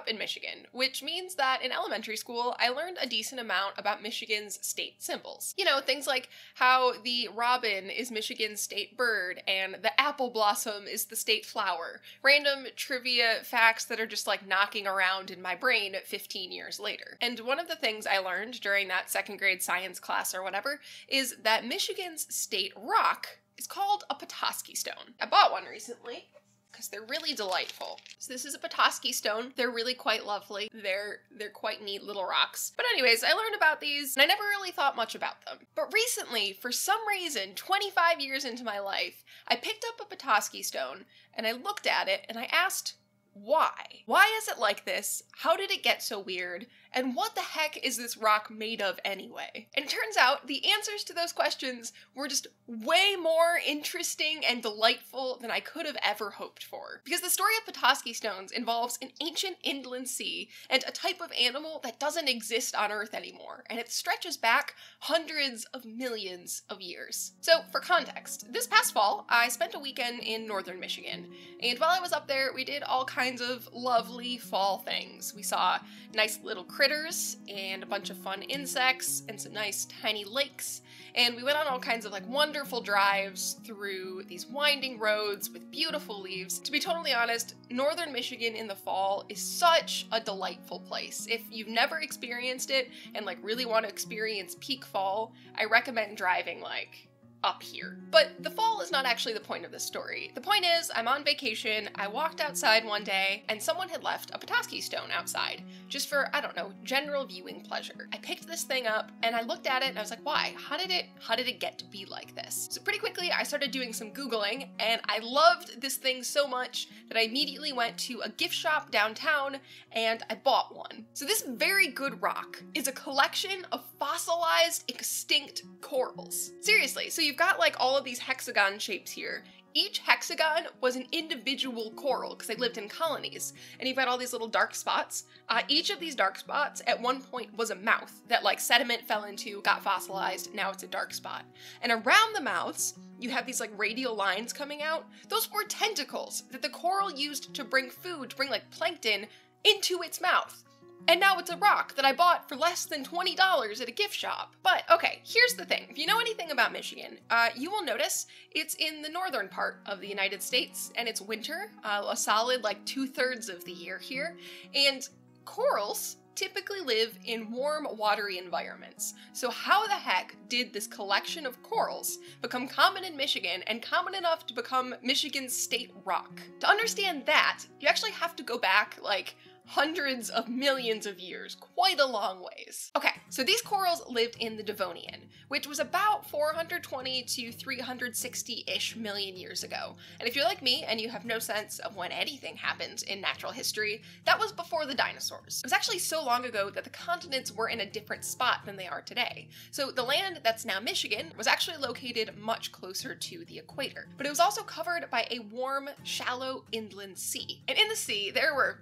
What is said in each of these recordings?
up in Michigan, which means that in elementary school, I learned a decent amount about Michigan's state symbols. You know, things like how the robin is Michigan's state bird and the apple blossom is the state flower. Random trivia facts that are just like knocking around in my brain 15 years later. And one of the things I learned during that second grade science class or whatever is that Michigan's state rock is called a Petoskey stone. I bought one recently because they're really delightful. So this is a Petoskey stone. They're really quite lovely. They're quite neat little rocks. But anyways, I learned about these and I never really thought much about them. But recently, for some reason, 25 years into my life, I picked up a Petoskey stone and I looked at it and I asked, why? Why is it like this? How did it get so weird? And what the heck is this rock made of anyway? And it turns out the answers to those questions were just way more interesting and delightful than I could have ever hoped for. Because the story of Petoskey stones involves an ancient inland sea and a type of animal that doesn't exist on Earth anymore, and it stretches back hundreds of millions of years. So for context, this past fall, I spent a weekend in northern Michigan, and while I was up there, we did all kinds of lovely fall things. We saw nice little critters and a bunch of fun insects and some nice tiny lakes, and we went on all kinds of like wonderful drives through these winding roads with beautiful leaves. To be totally honest, northern Michigan in the fall is such a delightful place. If you've never experienced it and like really want to experience peak fall, I recommend driving like up here. But the fall is not actually the point of this story. The point is, I'm on vacation, I walked outside one day, and someone had left a Petoskey stone outside, just for, I don't know, general viewing pleasure. I picked this thing up, and I looked at it, and I was like, why? How did it get to be like this? So pretty quickly, I started doing some Googling, and I loved this thing so much that I immediately went to a gift shop downtown, and I bought one. So this very good rock is a collection of fossilized, extinct corals. Seriously, so you've got like all of these hexagon shapes here. Each hexagon was an individual coral because they lived in colonies, and you've got all these little dark spots. Each of these dark spots at one point was a mouth that like sediment fell into, got fossilized, now it's a dark spot. And around the mouths, you have these like radial lines coming out. Those were tentacles that the coral used to bring food, to bring like plankton into its mouth. And now it's a rock that I bought for less than $20 at a gift shop. But okay, here's the thing. If you know anything about Michigan, you will notice it's in the northern part of the United States, and it's winter, a solid like 2/3 of the year here, and corals typically live in warm, watery environments. So how the heck did this collection of corals become common in Michigan and common enough to become Michigan's state rock? To understand that, you actually have to go back like hundreds of millions of years, quite a long ways. Okay, so these corals lived in the Devonian, which was about 420 to 360-ish million years ago. And if you're like me and you have no sense of when anything happened in natural history, that was before the dinosaurs. It was actually so long ago that the continents were in a different spot than they are today. So the land that's now Michigan was actually located much closer to the equator, but it was also covered by a warm, shallow inland sea. And in the sea, there were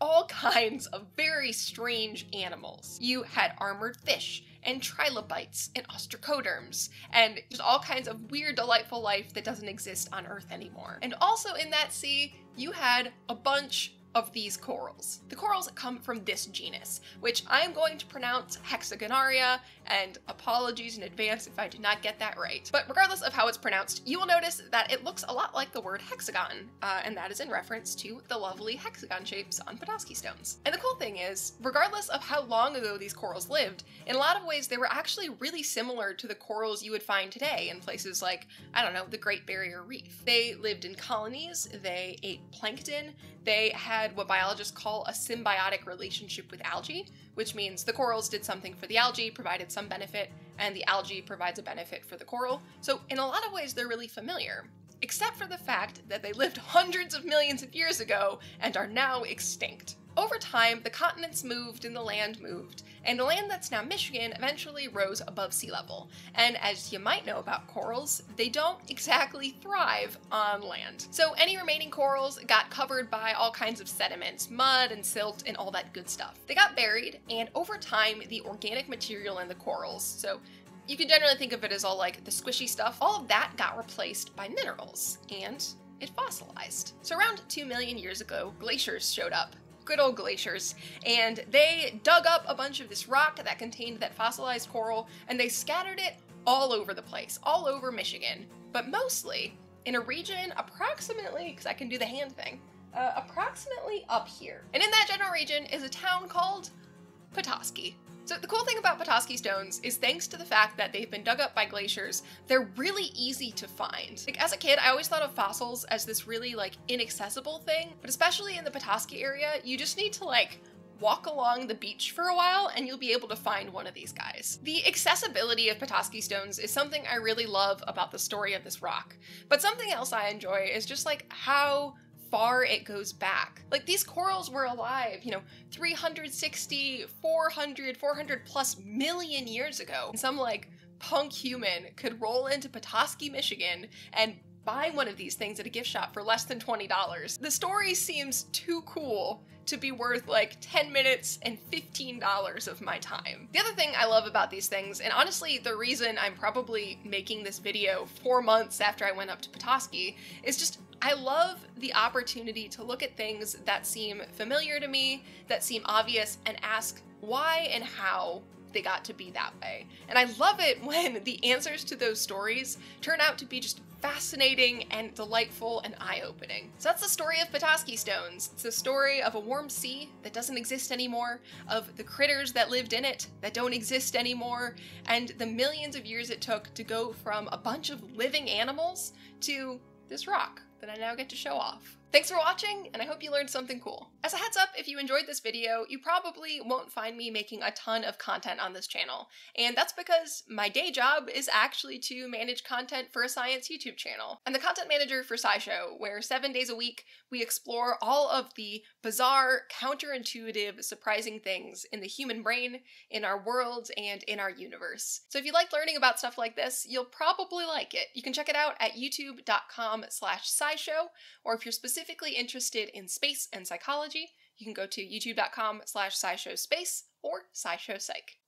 all kinds of very strange animals. You had armored fish and trilobites and ostracoderms, and just all kinds of weird, delightful life that doesn't exist on Earth anymore. And also in that sea, you had a bunch of these corals. The corals come from this genus, which I'm going to pronounce Hexagonaria, and apologies in advance if I did not get that right. But regardless of how it's pronounced, you will notice that it looks a lot like the word hexagon, and that is in reference to the lovely hexagon shapes on Petoskey stones. And the cool thing is, regardless of how long ago these corals lived, in a lot of ways they were actually really similar to the corals you would find today in places like, I don't know, the Great Barrier Reef. They lived in colonies, they ate plankton, they had what biologists call a symbiotic relationship with algae, which means the corals did something for the algae, provided some benefit, and the algae provides a benefit for the coral. So in a lot of ways, they're really familiar, except for the fact that they lived hundreds of millions of years ago and are now extinct. Over time, the continents moved and the land moved, and the land that's now Michigan eventually rose above sea level. And as you might know about corals, they don't exactly thrive on land. So any remaining corals got covered by all kinds of sediments, mud and silt and all that good stuff. They got buried, and over time, the organic material in the corals, so you can generally think of it as all like the squishy stuff, all of that got replaced by minerals, and it fossilized. So around 2 million years ago, glaciers showed up, good old glaciers, and they dug up a bunch of this rock that contained that fossilized coral, and they scattered it all over the place, all over Michigan, but mostly in a region approximately, because I can do the hand thing, approximately up here. And in that general region is a town called Petoskey. So the cool thing about Petoskey stones is, thanks to the fact that they've been dug up by glaciers, they're really easy to find. Like, as a kid, I always thought of fossils as this really like inaccessible thing, but especially in the Petoskey area, you just need to like walk along the beach for a while and you'll be able to find one of these guys. The accessibility of Petoskey stones is something I really love about the story of this rock, but something else I enjoy is just like how far it goes back. Like, these corals were alive, you know, 360, 400 plus million years ago. And some like punk human could roll into Petoskey, Michigan and buy one of these things at a gift shop for less than $20. The story seems too cool to be worth like 10 minutes and $15 of my time. The other thing I love about these things, and honestly the reason I'm probably making this video 4 months after I went up to Petoskey, is just I love the opportunity to look at things that seem familiar to me, that seem obvious, and ask why and how they got to be that way. And I love it when the answers to those stories turn out to be just fascinating and delightful and eye-opening. So that's the story of Petoskey stones. It's the story of a warm sea that doesn't exist anymore, of the critters that lived in it that don't exist anymore, and the millions of years it took to go from a bunch of living animals to this rock that I now get to show off. Thanks for watching, and I hope you learned something cool. As a heads up, if you enjoyed this video, you probably won't find me making a ton of content on this channel, and that's because my day job is actually to manage content for a science YouTube channel. I'm the content manager for SciShow, where 7 days a week we explore all of the bizarre, counterintuitive, surprising things in the human brain, in our world, and in our universe. So if you like learning about stuff like this, you'll probably like it. You can check it out at youtube.com/scishow, or if you're specifically interested in space and psychology, you can go to youtube.com/scishow space or scishow psych.